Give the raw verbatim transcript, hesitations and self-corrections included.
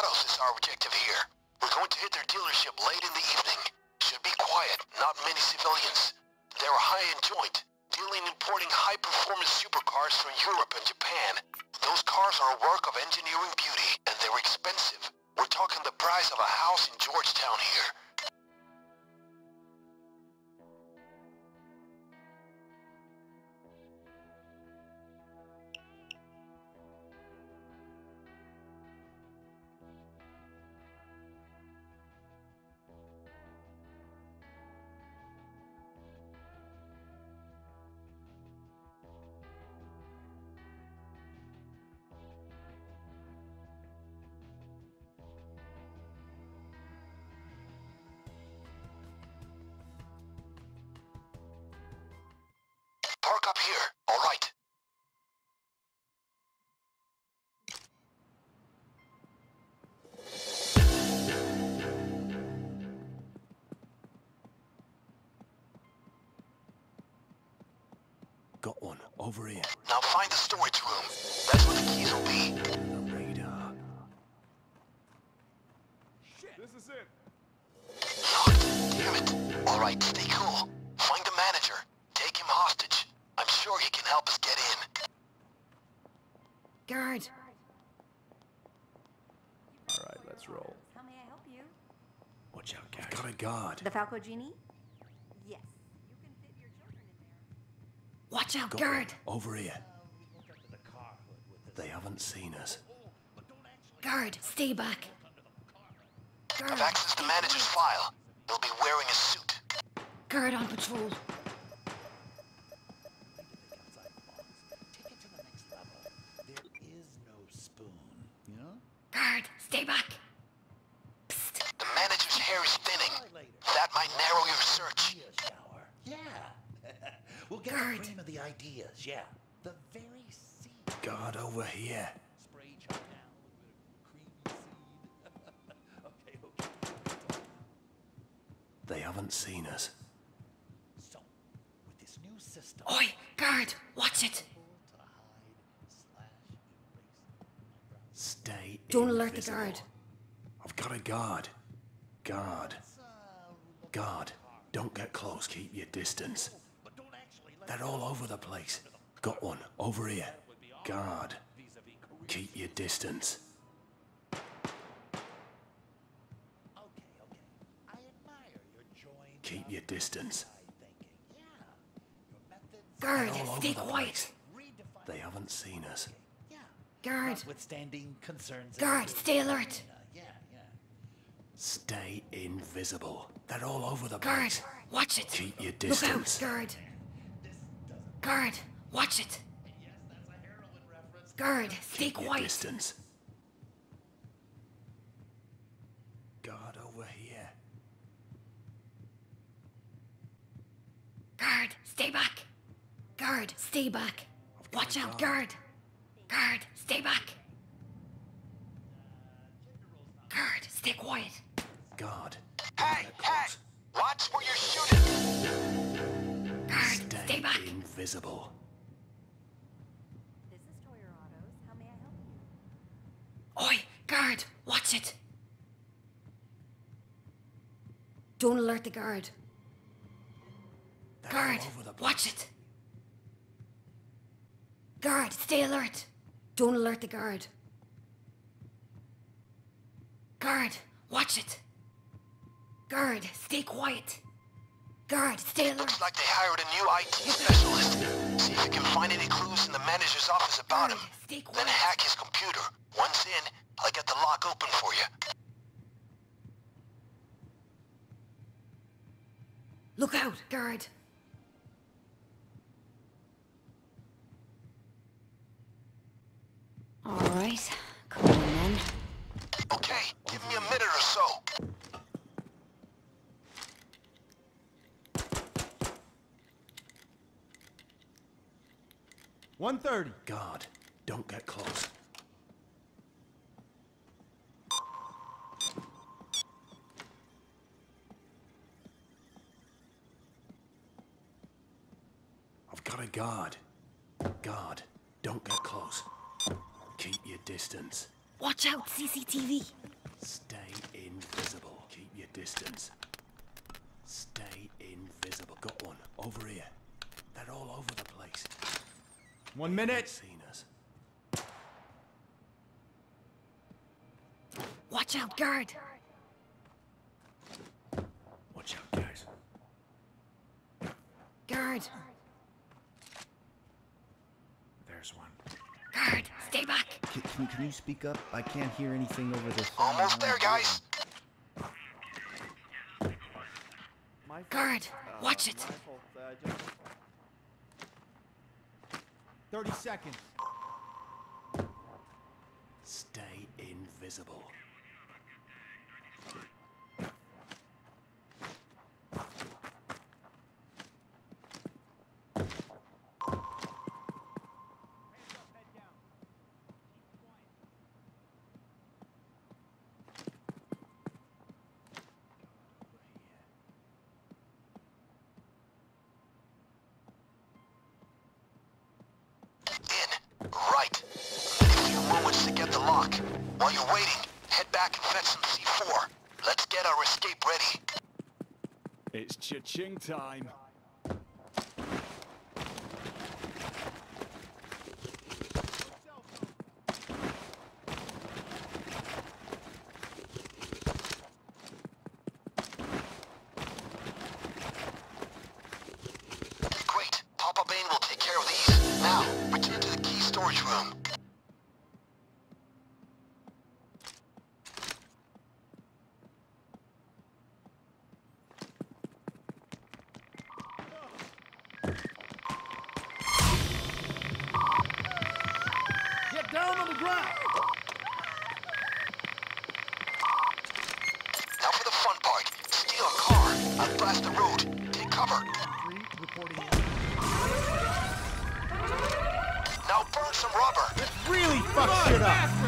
Autos is our objective here. We're going to hit their dealership late in the evening. Should be quiet, not many civilians. They're a high-end joint, dealing and importing high-performance supercars from Europe and Japan. Those cars are a work of engineering beauty, and they're expensive. We're talking the price of a house in Georgetown here. Up here. All right. Got one. Over here. Now find the storage room. That's where the keys will be. The radar. Shit. This is it. Locked. Damn it. All right, stay cool. Find the manager. Take him hostage. I'm sure he can help us get in. Guard. All right, let's roll. How may I help you? Watch out, guys. Got a guard. The Falco Genie? Yes. You can fit your children in there. Watch out, got guard. One. Over here. They haven't seen us. Guard, stay back. Guard. I've accessed the manager's file. He'll be wearing a suit. Guard on patrol. Stay back! Psst. The manager's hair is thinning. That might narrow your search. Yeah. We'll get a frame of the ideas, yeah. The very seed. Guard over here. Spray chop now with a creamy seed. Okay, okay. They haven't seen us. So, with this new system. Oi, guard! Watch it! Stay Don't invisible. Alert the guard. I've got a guard. Guard. Guard. Don't get close. Keep your distance. They're all over the place. Got one. Over here. Guard. Keep your distance. Keep your distance. Guard, stay quiet. They haven't seen us. Guard. Notwithstanding concerns. Guard, stay alert. Yeah, yeah. Stay invisible. They're all over the place. Guard, watch it. Keep your distance. Look out, guard. Guard, watch it. Yes, that's a heroin reference. Guard, stay quiet. Keep your distance. Guard over here. Guard, stay back. Guard, stay back. Watch out, guard. Guard, stay back. Guard, stay quiet. Guard. Hey, hey! Watch where you're shooting. Guard, stay, stay back. Invisible. This is Toyota Autos. How may I help you? Oi, guard, watch it. Don't alert the guard. They're guard, the watch it. Guard, stay alert. Don't alert the guard. Guard, watch it. Guard, stay quiet. Guard, stay alert. Looks like they hired a new I T specialist. See if you can find any clues in the manager's office about him. Stay quiet. Then hack his computer. Once in, I'll get the lock open for you. Look out, guard. Alright, come on then. Okay, give me a minute or so. one thirty. Guard, don't get close. I've got a guard. Guard, don't get close. Keep your distance. Watch out, C C T V. Stay invisible. Keep your distance. Stay invisible. Got one. Over here. They're all over the place. One minute. They haven't seen us. Watch out, guard. Watch out, guys. Guard. There's one. Guard, stay back. Can, can, can you speak up? I can't hear anything over this. Almost there, guys. Guard, watch it. Thirty seconds. Stay invisible. Right. A few moments to get the lock. While you're waiting, head back and fetch some C four. Let's get our escape ready. It's cha-ching time. Great. Papa Bane will take care of these. Now, return to the key storage room. Get down on the ground! Now for the fun part. Steal a car. I'll blast the road. Take cover. Now burn some rubber. This really fucks shit up.